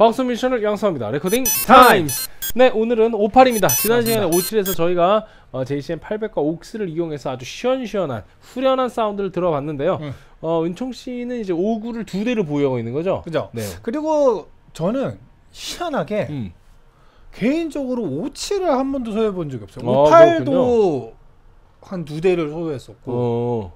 박수 미션을 양성합니다. 레코딩 타임스! 네, 오늘은 58입니다. 지난 시간에 57에서 저희가 JCM 800과 옥스를 이용해서 아주 시원시원한 후련한 사운드를 들어봤는데요. 은총씨는 이제 59를 두 대를 보유하고 있는 거죠? 그죠. 네. 그리고 저는 희한하게 개인적으로 57을 한 번도 소유해본 적이 없어요. 58도 한 두 대를 소유했었고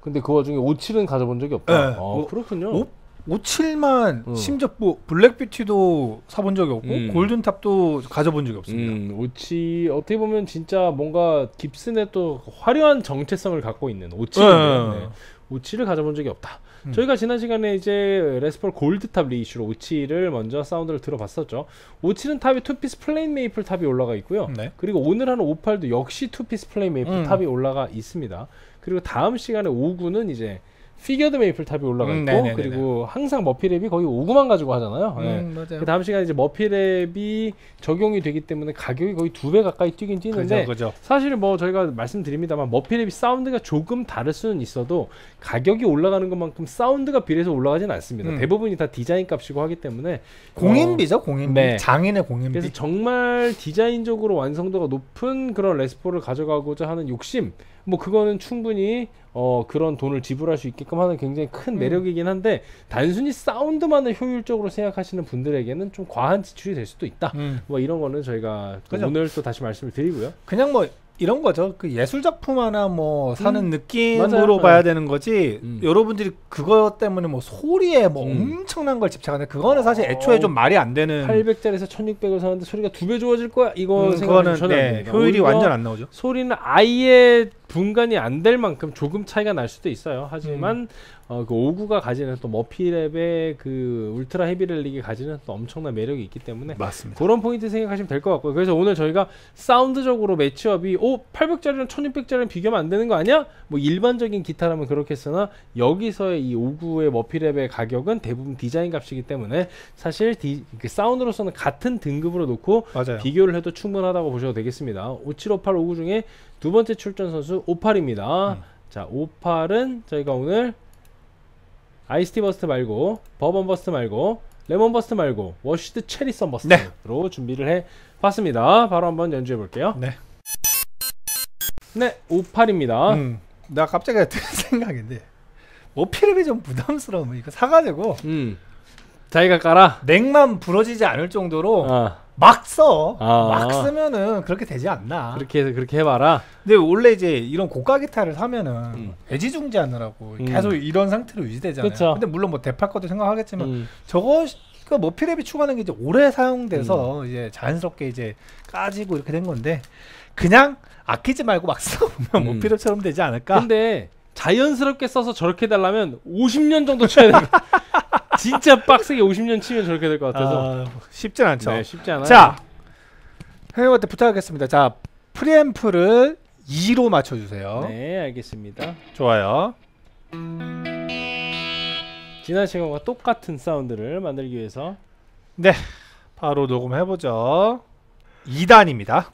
근데 그 와중에 57은 가져본 적이 없다. 네. 그렇군요. 57만 심지어 뭐 블랙뷰티도 사본 적이 없고 골든탑도 가져본 적이 없습니다. 57 어떻게 보면 진짜 뭔가 깁슨의 또 화려한 정체성을 갖고 있는 57인데 57을 가져본 적이 없다. 저희가 지난 시간에 이제 레스폴 골드탑 리이슈로 57을 먼저 사운드를 들어봤었죠. 57은 탑이 투피스 플레인 메이플 탑이 올라가 있고요. 네. 그리고 오늘 하는 58도 역시 투피스 플레인 메이플 탑이 올라가 있습니다. 그리고 다음 시간에 59는 이제 피겨드 메이플 탑이 올라가 있고 그리고 항상 머피랩이 거의 59만 가지고 하잖아요. 네. 그 다음 시간에 이제 머피랩이 적용이 되기 때문에 가격이 거의 2배 가까이 뛰긴 뛰는데 사실 뭐 저희가 말씀드립니다만 머피랩이 사운드가 조금 다를 수는 있어도 가격이 올라가는 것만큼 사운드가 비례해서 올라가진 않습니다. 대부분이 다 디자인 값이고 하기 때문에 공인비죠. 공인비. 네. 장인의 공인비. 그래서 정말 디자인적으로 완성도가 높은 그런 레스포를 가져가고자 하는 욕심 뭐 그거는 충분히 그런 돈을 지불할 수 있게끔 하는 굉장히 큰 매력이긴 한데 단순히 사운드만을 효율적으로 생각하시는 분들에게는 좀 과한 지출이 될 수도 있다. 뭐 이런 거는 저희가 또 오늘 또 다시 말씀을 드리고요. 그냥 뭐 이런 거죠. 그 예술 작품 하나 뭐 사는 느낌으로 봐야 되는 거지. 여러분들이 그거 때문에 뭐 소리에 뭐 엄청난 걸 집착하는데 그거는 사실 애초에 좀 말이 안 되는. 800짜리에서 1600을 사는데 소리가 2배 좋아질 거야. 이거 생각하면 전혀 안 됩니다. 효율이 완전 안 나오죠. 소리는 아예 분간이 안 될 만큼 조금 차이가 날 수도 있어요. 하지만 그 59가 가지는 또 머피랩의 그 울트라 헤비렐릭이 가지는 또 엄청난 매력이 있기 때문에 맞습니다. 그런 포인트 생각하시면 될 것 같고요. 그래서 오늘 저희가 사운드적으로 매치업이 800짜리랑 1600짜리랑 비교하면 안 되는 거 아니야? 뭐 일반적인 기타라면 그렇겠으나 여기서의 이 59의 머피랩의 가격은 대부분 디자인 값이기 때문에 사실 사운드로서는 같은 등급으로 놓고 비교를 해도 충분하다고 보셔도 되겠습니다. 57, 58, 59 중에 두 번째 출전 선수 58입니다. 자, 58은 저희가 오늘 아이스티 버스트 말고 버번 버스트 말고 레몬 버스트 말고 워시드 체리 선 버스트로 준비를 해봤습니다. 바로 한번 연주해 볼게요. 네, 58입니다. 나 갑자기 든 생각인데 머피랩이 좀 부담스러우면 이거 사가지고 자기가 깔아? 넥만 부러지지 않을 정도로 막 써. 막 쓰면은 그렇게 되지 않나. 그렇게 해봐라. 근데 원래 이제 이런 고가 기타를 사면은 애지중지 하느라고 계속 이런 상태로 유지되잖아요. 그쵸. 근데 물론 뭐 대팔 것도 생각하겠지만 저거 머피랩이 추가하는 게 이제 오래 사용돼서 이제 자연스럽게 이제 까지고 이렇게 된 건데 그냥 아끼지 말고 막 써보면 머피랩처럼 되지 않을까. 근데 자연스럽게 써서 저렇게 달라면 50년 정도 쳐야 되는 거야. 진짜 빡세게 50년 치면 저렇게 될 것 같아서 쉽진 않죠. 네, 쉽지 않아요. 자, 형님한테 부탁하겠습니다. 자, 프리앰프를 2로 맞춰주세요. 네, 알겠습니다. 좋아요. 지난 시간과 똑같은 사운드를 만들기 위해서 네, 바로 녹음해보죠. 2단입니다.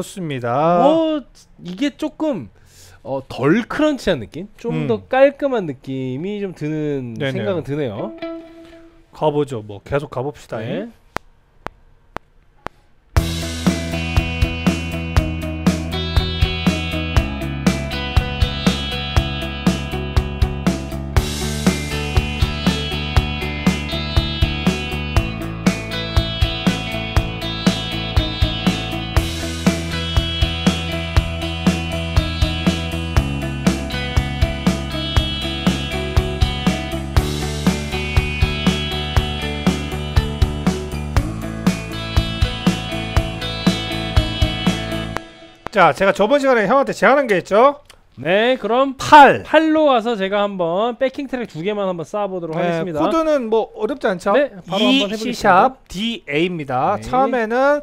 좋습니다. 이게 조금 덜 크런치한 느낌? 좀 더 깔끔한 느낌이 좀 드는 생각은 드네요. 가보죠. 뭐 계속 가봅시다. 네. 자, 제가 저번 시간에 형한테 제안한 게 있죠? 네, 그럼 8로 와서 제가 한번 백킹 트랙 두 개만 한번 쌓아보도록 하겠습니다. 코드는 뭐 어렵지 않죠? 네, 바로 한번 해보겠습니다. DA입니다. 네. 처음에는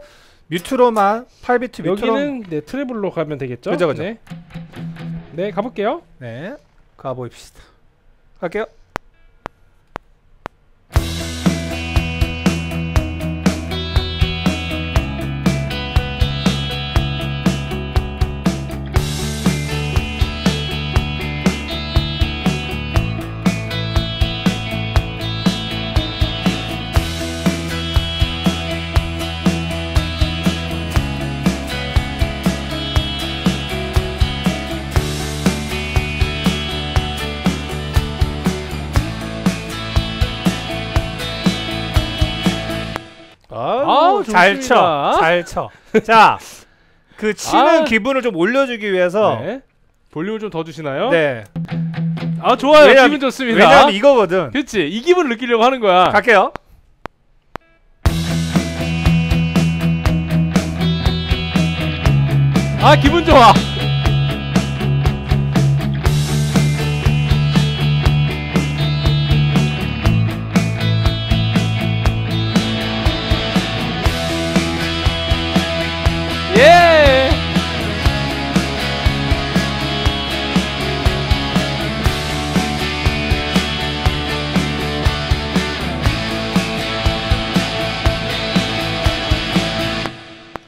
뮤트로만 8비트 뮤트로. 여기는 네, 트래블로 가면 되겠죠? 그죠, 그죠. 네. 네, 가볼게요. 네, 가보입시다. 갈게요. 잘 쳐, 잘 쳐. 자, 그 치는 기분을 좀 올려주기 위해서 볼륨을 좀 더 주시나요? 네. 아, 좋아요. 기분 좋습니다. 왜냐면 이거거든. 그렇지, 이 기분을 느끼려고 하는 거야. 갈게요. 아, 기분 좋아.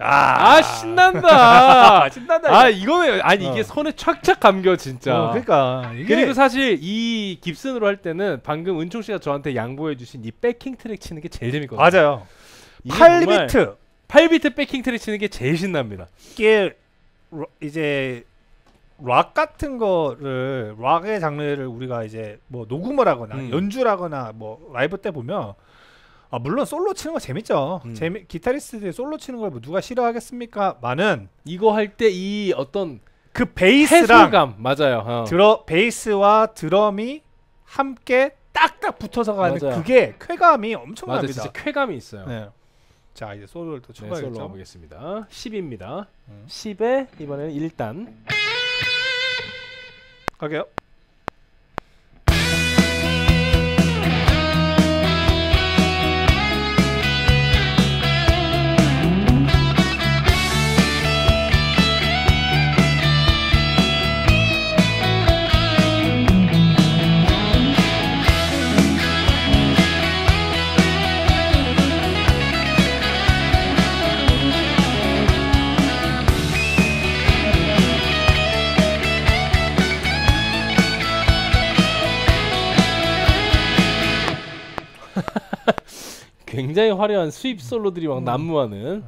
아, 신난다. 신난다. 아, 이거는 아니 이게 손에 착착 감겨 진짜. 그러니까 이게... 그리고 사실 이 깁슨으로 할 때는 방금 은총 씨가 저한테 양보해 주신 이 백킹 트랙 치는 게 제일 재밌거든요. 맞아요. 8비트 8비트 백킹 트랙 치는 게 제일 신납니다. 이게 이제 락 같은 거를 락의 장르를 우리가 이제 뭐 녹음을 하거나 연주를 하거나 뭐 라이브 때 보면 아, 물론 솔로 치는 거 재밌죠. 기타리스트들이 솔로 치는 걸 뭐 누가 싫어하겠습니까? 많은 이거 할 때 이 어떤 그 베이스랑 해소감, 맞아요. 베이스와 드럼이 함께 딱딱 붙어서 가는 맞아요. 그게 쾌감이 엄청납니다. 진짜 쾌감이 있어요. 네. 자, 이제 솔로를 또 추가해서 네, 보겠습니다. 10입니다. 10에 이번에는 1단. 가게요. 굉장히 화려한 수입 솔로들이 막 난무하는.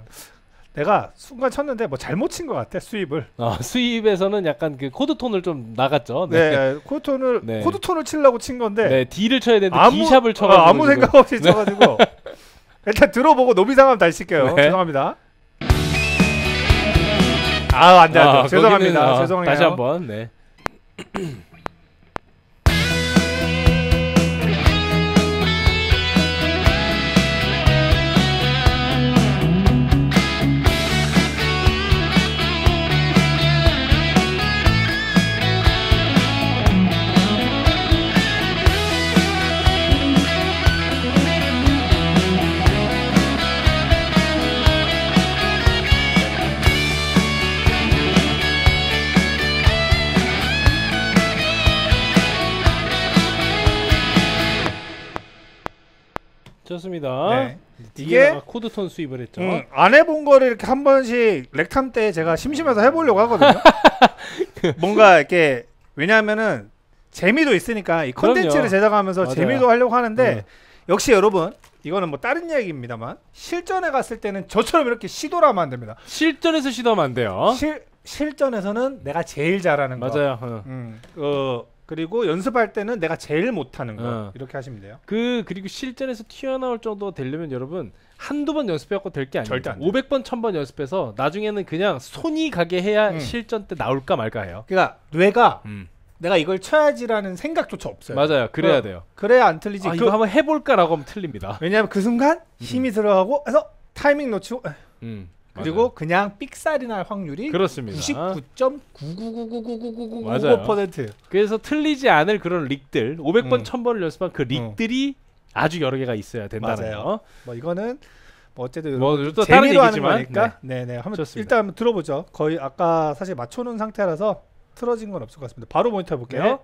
내가 순간 쳤는데 뭐 잘못 친 것 같아 수입을. 아, 수입에서는 약간 그 코드 톤을 좀 나갔죠. 네, 네, 코드 톤을 네. 코드 톤을 치려고 친 건데. 네, D를 쳐야 되는데 D 샵을 쳐가지고 아무 생각 없이 네. 쳐가지고 일단 들어보고 너무 이상하면 다시 칠게요. 네. 죄송합니다. 아, 안 돼, 안 돼. 아, 죄송합니다. 죄송해요. 다시 한번. 네. 좋습니다. 네. 이게 코드톤 수입을 했죠. 안 해본 거를 이렇게 한 번씩 렉탐 때 제가 심심해서 해보려고 하거든요. 뭔가 이렇게 왜냐하면은 재미도 있으니까 이 컨텐츠를 제작하면서 맞아요. 재미도 하려고 하는데 역시 여러분 이거는 뭐 다른 이야기입니다만 실전에 갔을 때는 저처럼 이렇게 시도를 하면 안 됩니다. 실전에서 시도하면 안 돼요. 실전에서는 내가 제일 잘하는 맞아요. 거. 맞아요. 그리고 연습할 때는 내가 제일 못하는 거 이렇게 하시면 돼요. 그리고 실전에서 튀어나올 정도 되려면 여러분 한두 번 연습해갖고 될 게 아니에요. 절대 안 돼요. 500번 1000번 연습해서 나중에는 그냥 손이 가게 해야 실전 때 나올까 말까 해요. 그러니까 뇌가 내가 이걸 쳐야지라는 생각조차 없어요. 맞아요. 그래야 돼요. 그래야 안 틀리지. 아, 이거 한번 해볼까라고 하면 틀립니다. 왜냐하면 그 순간 힘이 들어가고 해서 타이밍 놓치고 그리고 그냥 삑살이날 확률이 99.9999999% 그래서 틀리지 않을 그런 릭들 500번 1000번을 연습한 그 릭들이 아주 여러 개가 있어야 된다는 맞아요. 거. 뭐 이거는 뭐 어쨌든 뭐 재미로 하는 거니까. 네. 네네. 한번 좋습니다. 일단 한번 들어보죠. 거의 아까 사실 맞춰놓은 상태라서 틀어진 건 없을 것 같습니다. 바로 모니터 해볼게요. 네.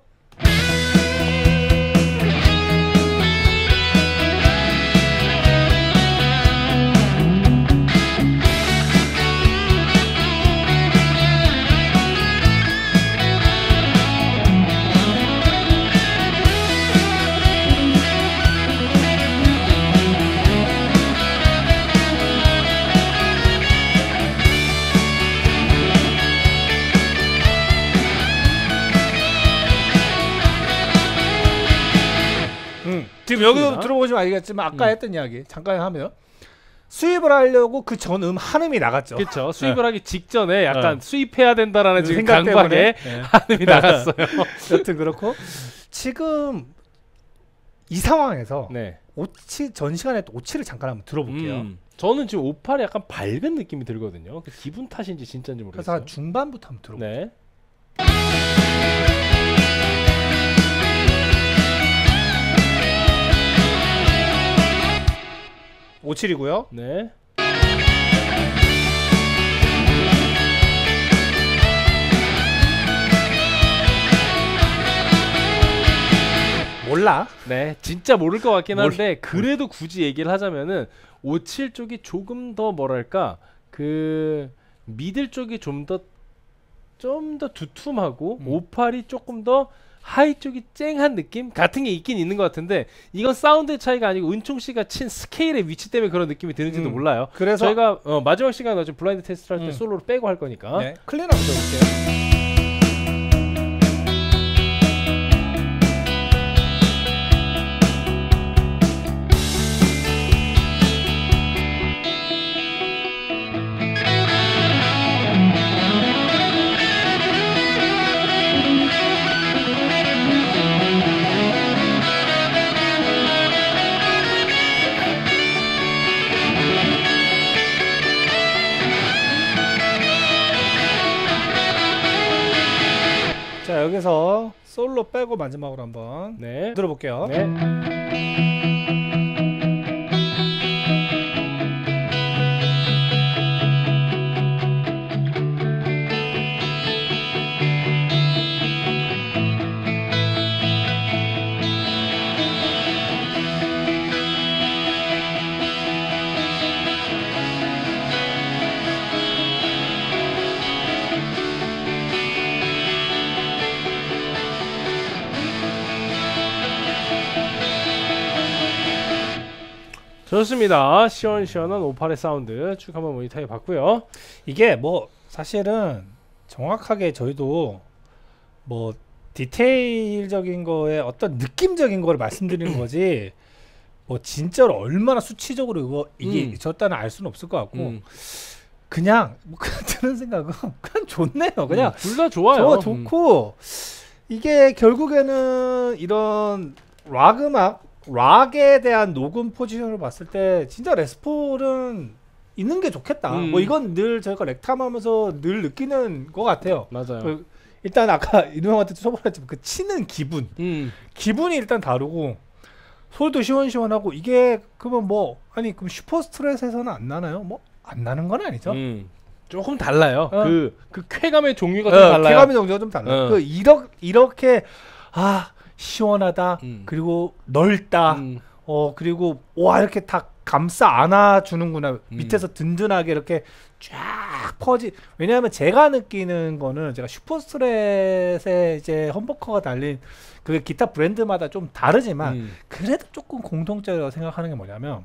지금 여기서 들어보시면 알겠지만 아까 했던 이야기 잠깐 하면 수입을 하려고 그 전 한음이 나갔죠. 그렇죠. 수입을 하기 직전에 약간 수입해야 된다라는 지금 강박에 한음이 나갔어요. 여튼 그렇고 지금 이 상황에서 오치 전 시간에 또 오치를 잠깐 한번 들어볼게요. 저는 지금 오팔이 약간 밝은 느낌이 들거든요. 그 기분 탓인지 진짜인지 모르겠어요. 그래서 한 중반부터 한번 들어볼게요. 오칠이고요. 네. 몰라. 네, 진짜 모를 것 같긴 한데 그래도 굳이 얘기를 하자면은 오칠 쪽이 조금 더 뭐랄까 그 미들 쪽이 좀 더 두툼하고 오팔이 조금 더 하이 쪽이 쨍한 느낌 같은 게 있긴 있는 것 같은데 이건 사운드의 차이가 아니고 은총 씨가 친 스케일의 위치 때문에 그런 느낌이 드는지도 몰라요. 그래서 저희가 마지막 시간에 블라인드 테스트를 할 때 솔로로 빼고 할 거니까 네. 클린업 들어볼게요. 여기서 솔로 빼고 마지막으로 한번 들어볼게요. 좋습니다. 시원시원한 오팔의 사운드 쭉 한번 모니터해 봤고요. 이게 뭐 사실은 정확하게 저희도 뭐 디테일적인 거에 어떤 느낌적인 걸 말씀드리는 거지 뭐 진짜로 얼마나 수치적으로 이게 저따는 알 수는 없을 것 같고 그냥 뭐 드는 생각은 그냥 좋네요. 그냥 둘 다 좋아요. 좋고 이게 결국에는 이런 락 음악 락에 대한 녹음 포지션을 봤을 때 진짜 레스폴은 있는 게 좋겠다. 뭐 이건 늘 저희가 렉탐하면서 늘 느끼는 것 같아요. 맞아요. 일단 아까 이누 형한테도 쳐버렸지만 그 치는 기분, 기분이 일단 다르고 소리도 시원시원하고 이게 그러면 뭐 아니 그럼 슈퍼스트레스에서는 안 나나요? 뭐 안 나는 건 아니죠. 조금 달라요. 그 쾌감의 종류가 좀 달라요. 쾌감의 종류가 좀 달라요. 그 이렇게 아. 시원하다 그리고 넓다 그리고 와 이렇게 다 감싸 안아주는구나 밑에서 든든하게 이렇게 쫙 왜냐하면 제가 느끼는 거는 제가 슈퍼스트랩에 이제 험버커가 달린 그 기타 브랜드마다 좀 다르지만 그래도 조금 공통적으로 생각하는 게 뭐냐면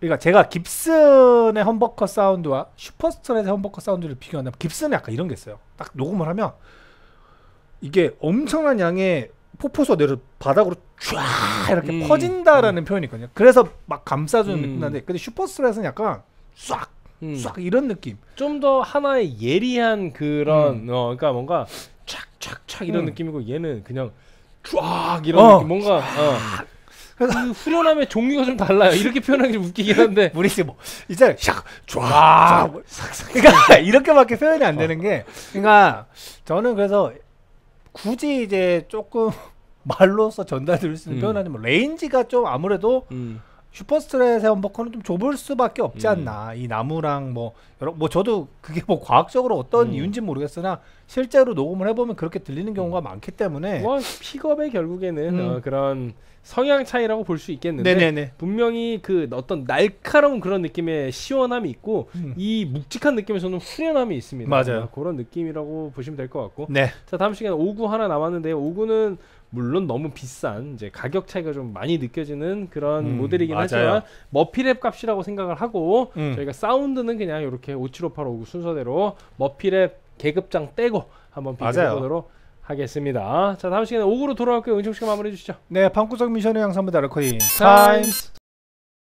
그러니까 제가 깁슨의 험버커 사운드와 슈퍼스트랩의 험버커 사운드를 비교한다면 깁슨은 약간 이런 게 있어요. 딱 녹음을 하면 이게 엄청난 양의 폭포수 내려 바닥으로 쫙 이렇게 퍼진다라는 표현이거든요. 그래서 막 감싸주는 느낌 나는데, 근데 슈퍼스트랩은 약간 싹 이런 느낌. 좀 더 하나의 예리한 그런, 그러니까 뭔가 촥촥촥 이런 느낌이고 얘는 그냥 쫙 이런 느낌. 뭔가 그 후련함의 종류가 좀 달라요. 이렇게 표현하기 좀 웃기긴 한데 우리지 뭐 이제 샥 쫙 그러니까 이렇게밖에 표현이 안 되는 게, 그러니까 저는 그래서 굳이 이제 조금 말로서 전달드릴 수 있는 표현하지 뭐 레인지가 좀 아무래도 슈퍼스트레스의 험버커는 좀 좁을 수밖에 없지 않나. 이 나무랑 뭐 여러 뭐 저도 그게 뭐 과학적으로 어떤 이유인지 모르겠으나 실제로 녹음을 해보면 그렇게 들리는 경우가 많기 때문에 뭐 픽업의 결국에는 그런 성향 차이라고 볼 수 있겠는데 네네네. 분명히 그 어떤 날카로운 그런 느낌의 시원함이 있고 이 묵직한 느낌에서는 후련함이 있습니다. 맞아요. 그런 느낌이라고 보시면 될 것 같고. 네. 자, 다음 시간에 5구 하나 남았는데요. 5구는 물론 너무 비싼 이제 가격 차이가 좀 많이 느껴지는 그런 모델이긴 맞아요. 하지만 머피랩 값이라고 생각을 하고 저희가 사운드는 그냥 이렇게 57585 순서대로 머피랩 계급장 떼고 한번 비교해보도록 하겠습니다. 자, 다음 시간에 5구로 돌아갈게요. 은총 씨가 마무리해 주시죠. 네, 방구석 미션의 양산부다 레코딩 타임스.